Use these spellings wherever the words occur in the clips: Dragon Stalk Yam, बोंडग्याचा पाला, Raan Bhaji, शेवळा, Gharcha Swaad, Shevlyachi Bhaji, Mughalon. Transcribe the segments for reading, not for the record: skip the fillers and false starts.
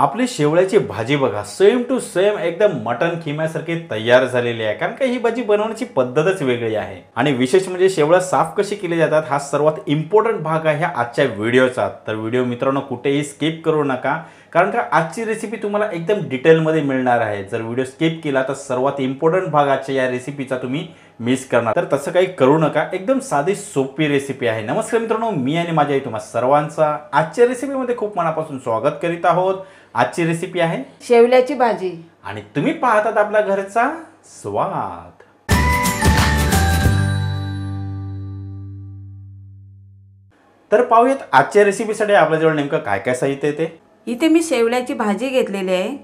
आपली शेवळ्याची भाजी बघा सेम टू सेम एकदम मटन खिम्यासारखी तयार झालेली आहे, कारण की ही भाजी बनवण्याची पद्धतच वेगळी आहे। आणि विशेष म्हणजे शेवळा साफ कशी केली जातात हा सर्वात इम्पॉर्टंट भाग आहे आजच्या व्हिडिओचा। तर व्हिडिओ मित्रांनो कुठेही स्किप करू नका, कारण की आजची रेसिपी तुम्हाला एकदम डिटेलमध्ये मिळणार आहे। जर व्हिडिओ स्किप केला तर सर्वात इम्पॉर्टंट भाग आजच्या या रेसिपीचा तुम्ही मिस करणार, तर तसं काही करू नका। एकदम साधी सोपी रेसिपी आहे। नमस्कार मित्रांनो, मी आणि माझ्या तुम्हा सर्वांचा आजच्या रेसिपीमध्ये खूप मनापासून स्वागत करीत आहोत। आजची रेसिपी आहे शेवल्याची भाजी आणि तुम्ही पाहतात आपला घरचा स्वाद। तर पाहूयात आजच्या रेसिपीसाठी आपल्याजवळ नेमकं काय काय साहित्य आहे ते। इथे मी शेवल्याची भाजी घेतलेली आहे,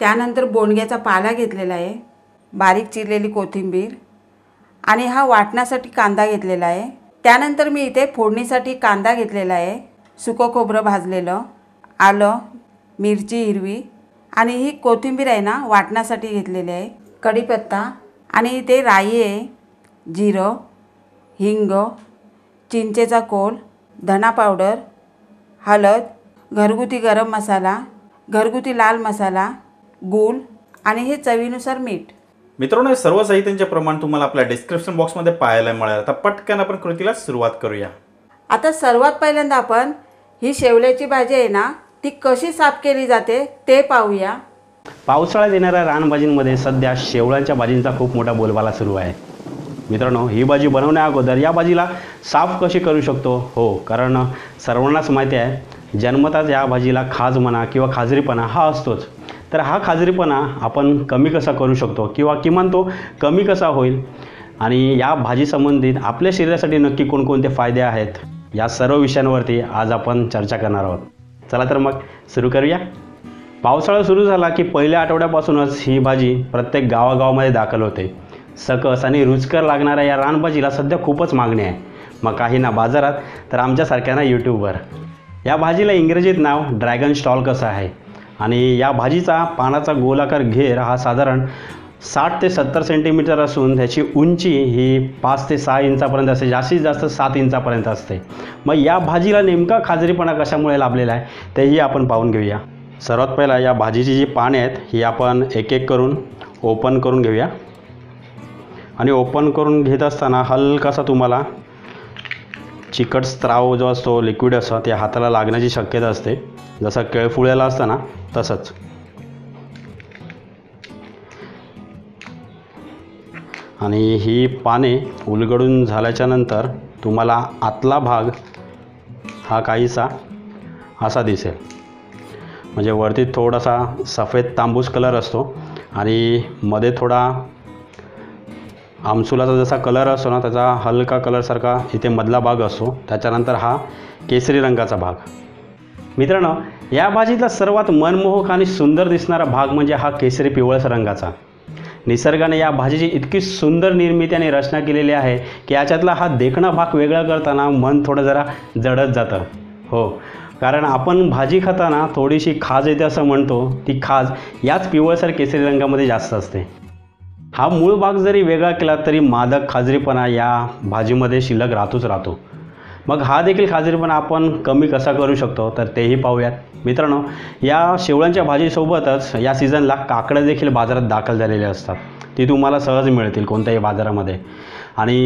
त्यानंतर बोंडग्याचा पाला घेतलेला आहे, बारीक चिरलेली कोथिंबीर आणि हा वाटण्यासाठी कांदा घेतलेला आहे। त्यानंतर मी इथे फोडणीसाठी कांदा घेतलेला आहे, सुकं खोबरं भाजलेलं, आलं, मिरची हिरवी आणि ही कोथिंबीर आहे ना वाटण्यासाठी घेतलेली आहे, कढीपत्ता आणि इथे राई आहे, जिरं, हिंग, चिंचेचा कोल, धना पावडर, हळद, घरगुती गरम मसाला, घरगुती लाल मसाला, गूळ आणि हे चवीनुसार मीठ। मित्रांनो सर्व साहित्यांचे प्रमाण तुम्हाला आपल्या डिस्क्रिप्शन बॉक्समध्ये पाहायला मिळेल। आता पटकन आपण कृतीला सुरुवात करूया। आता सर्वात पहिल्यांदा आपण ही शेवल्याची भाजी आहे ना ती कशी साफ केली जाते ते पाहूया। पावसाळ्यात येणाऱ्या रान भाजींमध्ये सध्या शेवळ्याच्या भाजींचा खूप मोठा बोलबाला सुरू आहे। मित्रांनो ही भाजी बनवण्या अगोदर या भाजीला साफ कशी करू शकतो, हो कारण सर्वांनाच माहिती आहे जन्मताच या भाजीला खाज म्हणा किंवा खाजरीपणा हा असतोच। तर हा खाजरीपणा आपण कमी कसा करू शकतो किंवा किमान तो कमी कसा होईल आणि या भाजीसंबंधित आपल्या शरीरासाठी नक्की कोणकोणते फायदे आहेत या सर्व विषयांवरती आज आपण चर्चा करणार आहोत। चला तर मग सुरू करूया। पावसाळा सुरू झाला की पहिल्या आठवड्यापासूनच ही भाजी प्रत्येक गावागावामध्ये दाखल होते। सकस आणि रुचकर लागणाऱ्या या रानभाजीला सध्या खूपच मागणी आहे, मग काही ना बाजारात तर आमच्यासारख्यांना यूट्यूबवर। या भाजीला इंग्रजीत नाव ड्रॅगन स्टॉल कसं आहे आणि या भाजीचा पानाचा गोलाकार घेर हा साधारण 60 ते 70 सेंटीमीटर असून त्याची उंची ही 5 ते 6 इंचापर्यंत असते, जास्तीत जास्त 7 इंचापर्यंत असते। मग या भाजीला नेमका खाजरीपणा कशामुळे लाभलेला आहे तेही आपण पाहून घेऊया। सर्वात पहिला या भाजीची जी पाने आहेत ही आपण एक एक करून ओपन करून घेऊया आणि ओपन करून घेत असताना हलकासा तुम्हाला चिकट स्त्राव जो असतो लिक्विड असतो ते हाताला लागण्याची शक्यता असते, जसं केळफुळ्याला असताना तसंच। आणि ही पाने उलगडून झाल्याच्यानंतर तुम्हाला आतला भाग हा काहीसा असा दिसेल, म्हणजे वरती थोडासा सफेद तांबूस कलर असतो आणि मध्ये थोडा आमसुलाचा जसा कलर असतो ना त्याचा हलका कलरसारखा इथे मधला भाग असतो, त्याच्यानंतर हा केसरी रंगाचा भाग। मित्रांनो या भाजीतला सर्वात मनमोहक आणि सुंदर दिसणारा भाग म्हणजे हा केसरी पिवळसर रंगाचा। निसर्गाने या भाजीची इतकी सुंदर निर्मिती आणि रचना केलेली आहे की याच्यातला हा देखणा भाग वेगळा करताना मन थोडं जरा जडत जातं, हो कारण आपण भाजी खाताना थोडीशी खाज येते असं म्हणतो, ती खाज याच पिवळसर केसरी रंगामध्ये जास्त असते। हा मूळ भाग जरी वेगळा केला तरी मादक खाजरीपणा या भाजीमध्ये शिल्लक राहतोच राहतो। मग हा देखील खाजरीपणा आपण कमी कसा करू शकतो तर तेही पाहूयात। मित्रांनो या शेवळ्यांच्या भाजीसोबतच या सीझनला काकडं देखील बाजारात दाखल झालेले असतात, ती तुम्हाला सहज मिळतील कोणत्याही बाजारामध्ये। आणि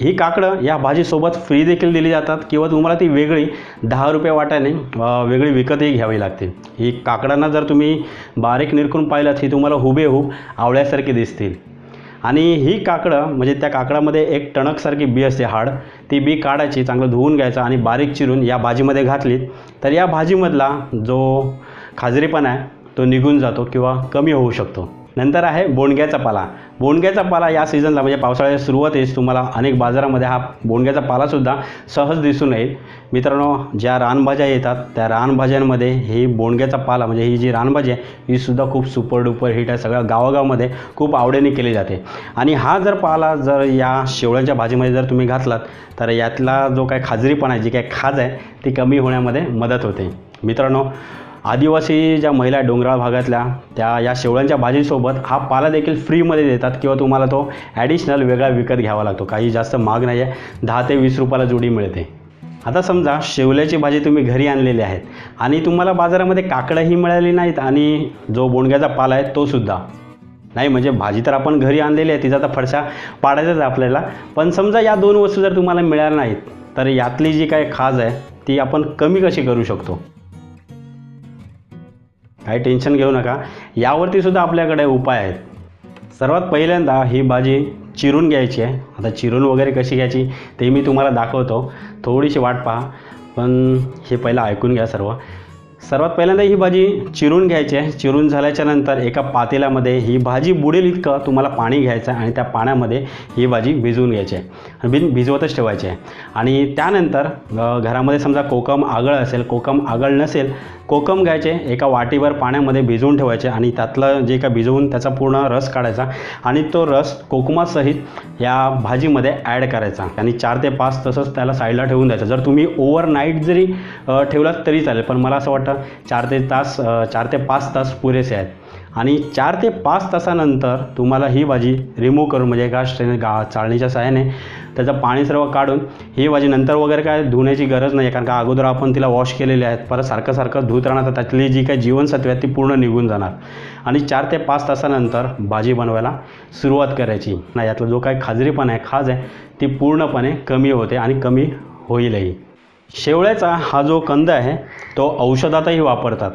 ही काकडं या भाजीसोबत फ्री देखील दिली जातात किंवा तुम्हाला ती वेगळी 10 रुपये वाट्याने वेगळी विकतही घ्यावी लागते। ही काकडांना जर तुम्ही बारीक निरखून पाहिलं ही तुम्हाला हुबेहूब आवळ्यासारखी दिसतील। आणि ही काकडं म्हणजे त्या काकडामध्ये एक टणकसारखी बी असते हाड, ती बी काढायची, चांगलं धुवून घ्यायचं आणि बारीक चिरून या भाजीमध्ये घातली तर या भाजीमधला जो खाजरीपणा आहे तो निघून जातो किंवा कमी होऊ शकतो। नंतर आहे बोंडग्याचा पाला। बोंडग्याचा पाला या सीझनला म्हणजे पावसाळ्याच्या सुरुवातीस तुम्हाला अनेक बाजारामध्ये हा बोंडग्याचा पालासुद्धा सहज दिसून येईल। मित्रांनो ज्या रानभाज्या येतात त्या रानभाज्यांमध्ये ही बोंडग्याचा पाला म्हणजे ही जी रानभाजी आहे ही सुद्धा खूप सुपर डुपर हिट आहे, सगळ्या गावागावामध्ये खूप आवडीने केली जाते। आणि हा जर पाला जर या शेवळ्याच्या भाजीमध्ये जर तुम्ही घातलात तर यातला जो काय खाजरीपणा आहे जी काय खाज आहे ती कमी होण्यामध्ये मदत होते। मित्रांनो आदिवासी ज्या महिला डोंगराळ भागातल्या त्या या शेवळ्यांच्या भाजीसोबत हा पाला देखील फ्रीमध्ये देतात किंवा तुम्हाला तो ॲडिशनल वेगळा विकत घ्यावा लागतो, काही जास्त महाग नाही आहे, 10 ते 20 रुपयाला जोडी मिळते। आता समजा शेवल्याची भाजी तुम्ही घरी आणलेली आहेत आणि तुम्हाला बाजारामध्ये काकडंही मिळाली नाहीत आणि जो बोंडग्याचा पाला आहे तो सुद्धा नाही, म्हणजे भाजी तर आपण घरी आणलेली आहे, तिचा तर फडशा पाडायचाच आपल्याला, पण समजा या दोन वस्तू जर तुम्हाला मिळाल्या नाहीत तर यातली जी काय खाज आहे ती आपण कमी कशी करू शकतो. काही टेन्शन घेऊ नका, यावरती सुद्धा आपल्याकडे उपाय आहेत. सर्वात पहिल्यांदा ही भाजी चिरून घ्यायची आहे. आता चिरून वगैरे कशी घ्यायची ते मी तुम्हाला दाखवतो, थोडीशी वाट पहा, पण हे पहिलं ऐकून घ्या सर्व. सर्वात पहिल्यांदा ही भाजी चिरून घ्यायची आहे. चिरून झाल्याच्यानंतर एका पातेल्यामध्ये ही भाजी बुडेल इतकं तुम्हाला पाणी घ्यायचं आहे आणि त्या पाण्यामध्ये ही भाजी भिजवून घ्यायची आहे, भिजवतच ठेवायची आहे. आणि त्यानंतर घरामध्ये समजा कोकम आगळ असेल, कोकम आगळ नसेल कोकम घ्यायचे, एका वाटीभर पाण्यामध्ये भिजवून ठेवायचे आणि त्यातलं जे का भिजवून त्याचा पूर्ण रस काढायचा आणि तो रस कोकमासहित या भाजीमध्ये ॲड करायचा आणि 4 ते 5 तसंच त्याला साईडला ठेवून द्यायचं. जर तुम्ही ओव्हरनाईट जरी ठेवलात तरी चालेल, पण मला असं वाटतं 4 ते 5 तास पुरेसे आहेत. आणि 4 ते 5 तासानंतर तुम्हाला ही भाजी रिमूव्ह करून, म्हणजे एका चाळणीच्या साहाय्याने त्याचं पाणी सर्व काढून ही भाजी नंतर वगैरे काय धुण्याची गरज नाही, कारण का अगोदर आपण तिला वॉश केलेली आहेत, परत सारखं सारखं धुत राहणार तर त्यातली जी काही जीवनसत्वे आहेत ती पूर्ण निघून जाणार. आणि 4 ते 5 तासानंतर भाजी बनवायला सुरुवात करायची ना, यातला जो काही खाजरीपणा आहे, खाज आहे ती पूर्णपणे कमी होते आणि कमी होईलही. शेवळ्याचा हा जो कंद आहे तो औषधातही वापरतात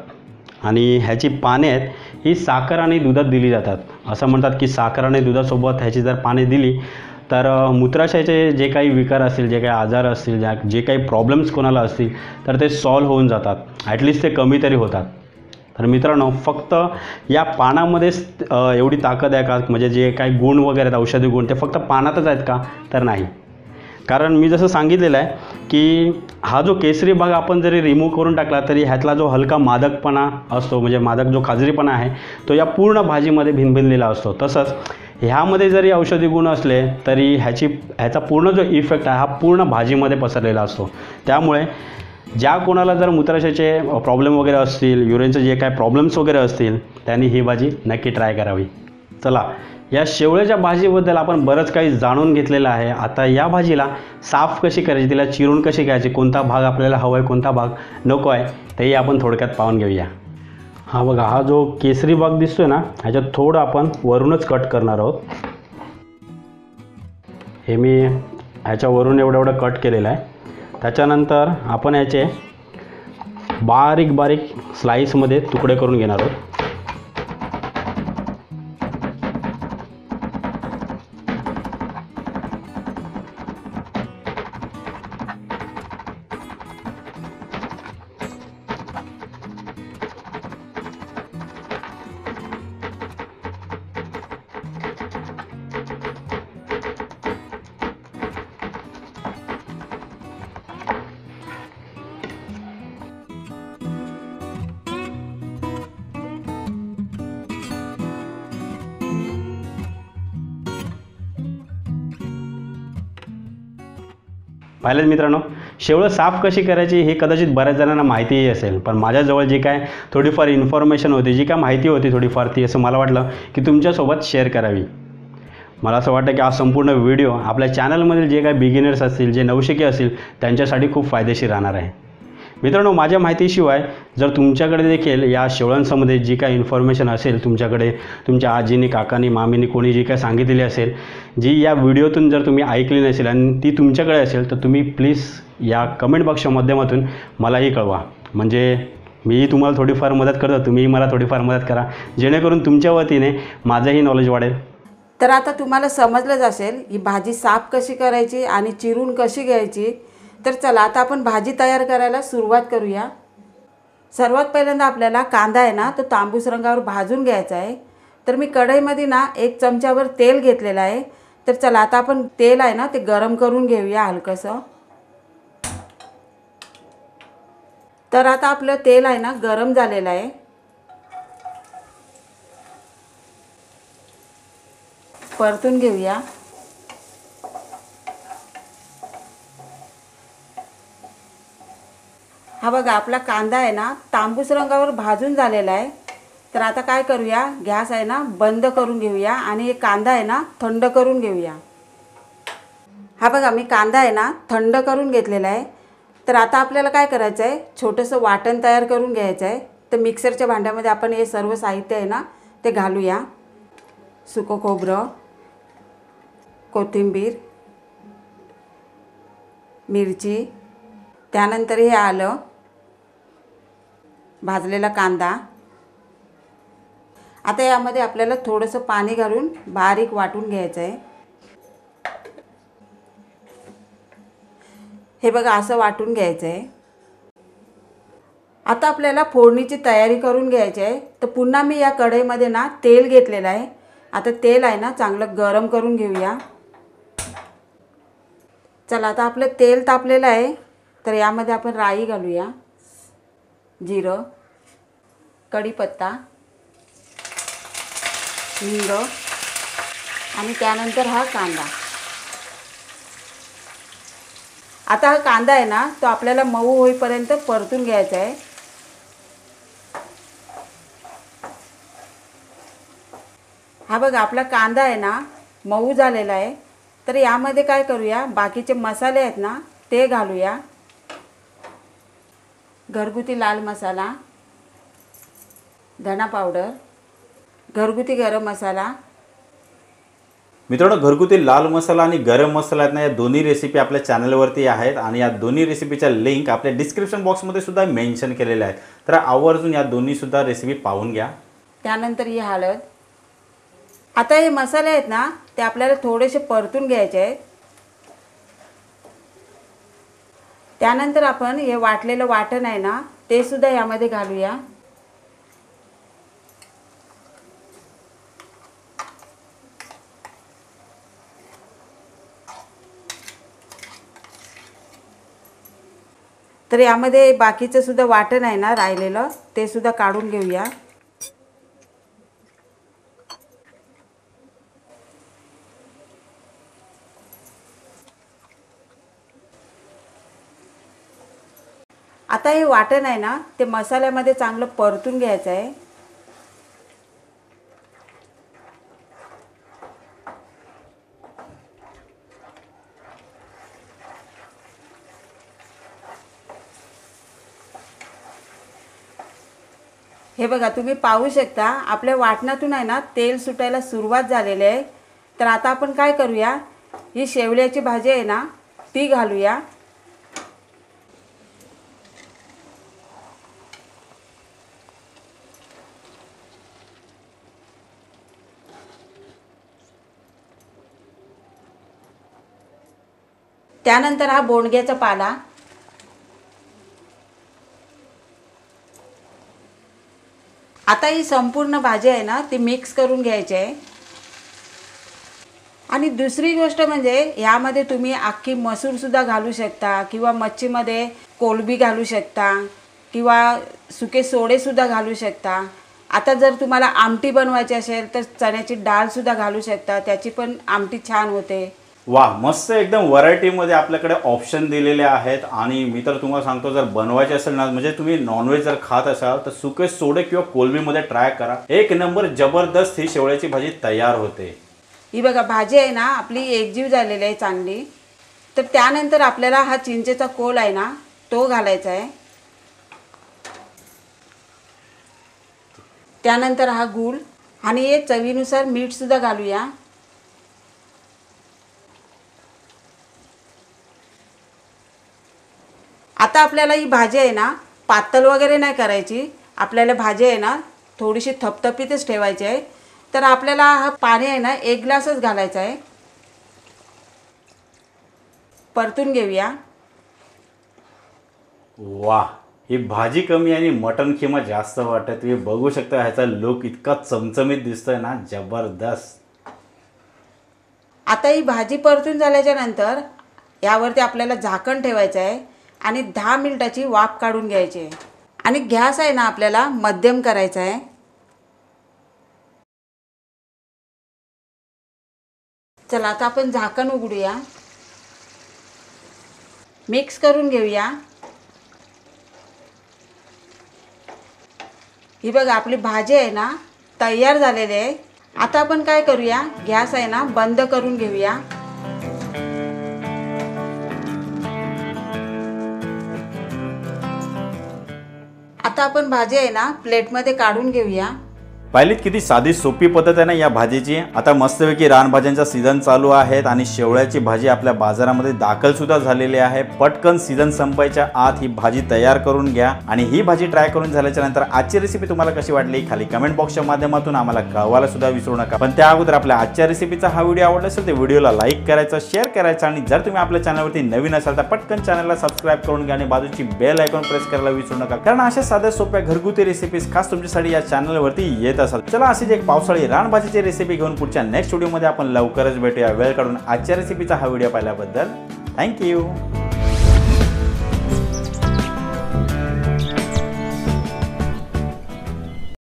आणि ह्याची पाने आहेत ही साखर आणि दुधात दिली जातात. असं म्हणतात की साखर आणि दुधासोबत ह्याची जर पाने दिली तर मूत्राशयाचे जे काही विकार असतील, जे काही आजार असतील, जे काही प्रॉब्लेम्स कोणाला असतील तर ते सॉल्व्ह होऊन जातात, ॲटलिस्ट ते कमी तरी होतात. तर मित्रांनो, फक्त या पानामध्येच एवढी ताकद आहे का, म्हणजे जे काही गुण वगैरे आहेत औषधी गुण ते फक्त पानातच आहेत का, तर नाही. कारण मी जसं सांगितलेलं आहे की हा जो केसरी भाग आपण जरी रिमूव्ह करून टाकला तरी ह्यातला जो हलका मादकपणा असतो, म्हणजे मादक जो खाजरीपणा आहे तो या पूर्ण भाजीमध्ये भिनभिनलेला असतो. तसंच ह्यामध्ये जरी औषधी गुण असले तरी ह्याचा पूर्ण जो इफेक्ट आहे हा पूर्ण भाजीमध्ये पसरलेला असतो. त्यामुळे ज्या कोणाला जर मूत्राशयाचे प्रॉब्लेम वगैरे असतील, युरिनचे जे काय प्रॉब्लेम्स वगैरे असतील, त्यांनी ही भाजी नक्की ट्राय करावी. चला, या शेवळ्याच्या भाजीबद्दल आपण बरंच काही जाणून घेतलेलं आहे. आता या भाजीला साफ कशी करायची, तिला चिरून कशी घ्यायची, कोणता भाग आपल्याला हवा आहे, कोणता भाग नको आहे, तेही आपण थोडक्यात पाहून घेऊया. हा बघा, हा जो केसरी भाग दिसतोय ना, ह्याच्यात थोडं आपण वरूनच कट करणार आहोत. हे मी ह्याच्यावरून एवढं कट केलेलं आहे. त्याच्यानंतर आपण ह्याचे बारीक बारीक स्लाईसमध्ये तुकडे करून घेणार आहोत. पाहिलं मित्रांनो, शेवळं साफ कशी करायची हे कदाचित बऱ्याच जणांना माहितीही असेल, पण माझ्याजवळ जी काय थोडीफार इन्फॉर्मेशन होती, जी काय माहिती होती थोडीफार, ती असं मला वाटलं की तुमच्यासोबत शेअर करावी. मला असं वाटतं की हा संपूर्ण व्हिडिओ आपल्या चॅनलमधील जे काय बिगिनर्स असतील, जे नवशिके असतील त्यांच्यासाठी खूप फायदेशीर राहणार आहे. मित्रांनो, माझ्या माहितीशिवाय जर तुमच्याकडे देखील या शेवळ्यांसंबंधी जी काय इन्फॉर्मेशन असेल, तुमच्याकडे तुमच्या आजीने, काकानी, मामीनी कोणी जी काय सांगितलेली असेल, जी या व्हिडिओतून जर तुम्ही ऐकली नसेल आणि ती तुमच्याकडे असेल तर तुम्ही प्लीज या कमेंट बॉक्सच्या माध्यमातून मलाही कळवा. म्हणजे मीही तुम्हाला थोडीफार मदत करतो, तुम्हीही मला थोडीफार मदत करा, जेणेकरून तुमच्या वतीने माझंही नॉलेज वाढेल. तर आता तुम्हाला समजलंच असेल ही भाजी साफ कशी करायची आणि चिरून कशी घ्यायची. तर चला, आता आपण भाजी तयार करायला सुरुवात करूया. सर्वात पहिल्यांदा आपल्याला कांदा आहे ना तो तांबूस रंगावर भाजून घ्यायचा आहे. तर मी कढईमध्ये ना 1 चमचावर तेल घेतलेलं आहे. तर चला, आता आपण तेल आहे ना ते गरम करून घेऊया हलकंसं. तर आता आपलं तेल आहे ना गरम झालेलं आहे. परतून घेऊया. हा बघा, आपला कांदा आहे ना तांबूस रंगावर भाजून झालेला आहे. तर आता काय करूया, गॅस आहे ना बंद करून घेऊया आणि हे कांदा आहे ना थंड करून घेऊया. हा बघा, मी कांदा आहे ना थंड करून घेतलेला आहे. तर आता आपल्याला काय करायचं आहे, छोटंसं वाटण तयार करून घ्यायचं आहे। तर मिक्सरच्या भांड्यामध्ये आपण हे सर्व साहित्य आहे ना ते घालूया। सुको खोबरं, कोथिंबीर, मिरची, त्यानंतर हे आलं, भाजलेला कांदा। आता यामध्ये आपल्याला थोडंसं पाणी घालून बारीक वाटून घ्यायचं आहे। हे बघा असं वाटून घ्यायचं आहे। आता आपल्याला फोडणीची तयारी करून घ्यायची आहे। तर पुन्हा मी या कढईमध्ये ना तेल घेतलेलं आहे। आता तेल आहे ना चांगलं गरम करून घेऊया। चला आता आपलं तेल तापलेलं आहे, तर यामध्ये आपण राई घालूया, जिरं, कढीपत्ता, हिंग आणि त्यानंतर हा कांदा। आता हा कांदा आहे ना तो आपल्याला मऊ होईपर्यंत परतून घ्यायचा आहे। हा बघा आपला कांदा आहे ना मऊ झालेला आहे। तर यामध्ये काय करूया, बाकीचे मसाले आहेत ना ते घालूया। घरगुती लाल मसाला, धना पावडर, घरगुती गरम मसाला। मित्रांनो घरगुती लाल मसाला आणि गरम मसाला आहेत ना या दोन्ही रेसिपी आपल्या चॅनलवरती आहेत आणि या दोन्ही रेसिपीच्या लिंक आपल्या डिस्क्रिप्शन बॉक्समध्ये सुद्धा मेन्शन केलेल्या आहेत। तर आवर्जून या दोन्ही सुद्धा रेसिपी पाहून घ्या। त्यानंतर ही हळद। आता हे मसाले आहेत ना ते आपल्याला थोडेसे परतून घ्यायचे आहेत। त्यानंतर आपण हे वाटलेलं वाटण आहे ना ते सुद्धा यामध्ये घालूया। तर यामध्ये बाकीचं सुद्धा वाटण आहे ना राहिलेलं ते सुद्धा काढून घेऊया। आता हे वाटण आहे ना ते मसाल्यामध्ये चांगलं परतून घ्यायचं आहे। हे बघा तुम्ही पाहू शकता आपल्या वाटणातून आहे ना तेल सुटायला सुरुवात झालेली आहे। तर आता आपण काय करूया, ही शेवल्याची भाजी आहे ना ती घालूया। त्यानंतर हा बोंडग्याचा पाला, आता ही संपूर्ण भाजी आहे ना ती मिक्स करून घ्यायची आहे। आणि दुसरी गोष्ट म्हणजे यामध्ये तुम्ही अख्खी मसूर सुद्धा घालू शकता किंवा मच्छीमध्ये कोलंबी घालू शकता किंवा सुके सोडे सुद्धा घालू शकता। आता जर तुम्हाला आमटी बनवायची असेल तर चण्याची डाळ सुद्धा घालू शकता, त्याची पण आमटी छान होते। वाह मस्त, एकदम व्हरायटीमध्ये आपल्याकडे ऑप्शन दिलेले आहेत। आणि मी तर तुम्हाला सांगतो जर बनवायचे असेल ना म्हणजे तुम्ही नॉनव्हेज जर खात असाल तर सुके सोडे किंवा कोलंबीमध्ये ट्राय करा, एक नंबर जबरदस्त ही शेवळ्याची भाजी तयार होते। ही बघा भाजी आहे ना आपली एकजीव झालेली आहे चांगली। तर त्यानंतर आपल्याला हा चिंचेचा कोल आहे ना तो घालायचा आहे। त्यानंतर हा गूळ आणि हे चवीनुसार मीठसुद्धा घालूया। आता आपल्याला ही भाजी आहे ना पातळ वगैरे नाही करायची, आपल्याला भाजी आहे ना थोडीशी थपथपीतच ठेवायची आहे। तर आपल्याला हा पाणी आहे ना एक ग्लासच घालायचा आहे। परतून घेऊया। वाह ही भाजी कमी आणि मटण खिमा जास्त वाटत, तुम्ही बघू शकता ह्याचा लुक इतका चमचमीत दिसतोय ना, जबरदस्त। आता ही भाजी परतून झाल्याच्या नंतर यावरती आपल्याला झाकण ठेवायचं आहे आणि 10 मिनिटाची वाफ काढून घ्यायची आहे। आणि गॅस आहे ना आपल्याला मध्यम करायचा आहे। चला आता आपण झाकण उघडूया, मिक्स करून घेऊया। ही बघा आपली भाजी आहे ना तयार झालेली आहे। आता आपण काय करूया, गॅस आहे ना बंद करून घेऊया। आता आपण भाजी आहे ना प्लेटमध्ये काढून घेऊया। पाहिलीत किती साधी सोपी पद्धत आहे ना या भाजीची। आता मस्तपैकी रान भाज्यांचा सीझन चालू आहे आणि शेवळ्याची भाजी आपल्या बाजारामध्ये दाखल सुद्धा झालेली आहे। पटकन सीझन संपायच्या आत ही भाजी तयार करून घ्या आणि ही भाजी ट्राय करून झाल्याच्या नंतर आजची रेसिपी तुम्हाला कशी वाटली खाली कमेंट बॉक्सच्या माध्यमातून आम्हाला कळवायला सुद्धा विसरू नका। पण त्या अगोदर आपल्या आजच्या रेसिपीचा हा व्हिडिओ आवडला असेल तर व्हिडिओला लाईक करायचा, शेअर करायचा आणि जर तुम्ही आपल्या चॅनलवरती नवीन असाल तर पटकन चॅनलला सबस्क्राइब करून घ्या आणि बाजूची बेल आयकॉन प्रेस करायला विसरू नका, कारण अशा साध्या सोप्या घरगुती रेसिपीज खास तुमच्यासाठी या चॅनलवरती येत असतात। चला अशीच एक पावसाळी रानभाजीची रेसिपी घेऊन पुढच्या नेक्स्ट व्हिडिओमध्ये आपण लवकरच भेटूया। वेळ काढून आजच्या रेसिपीचा हा व्हिडिओ पाहिल्याबद्दल थँक्यू।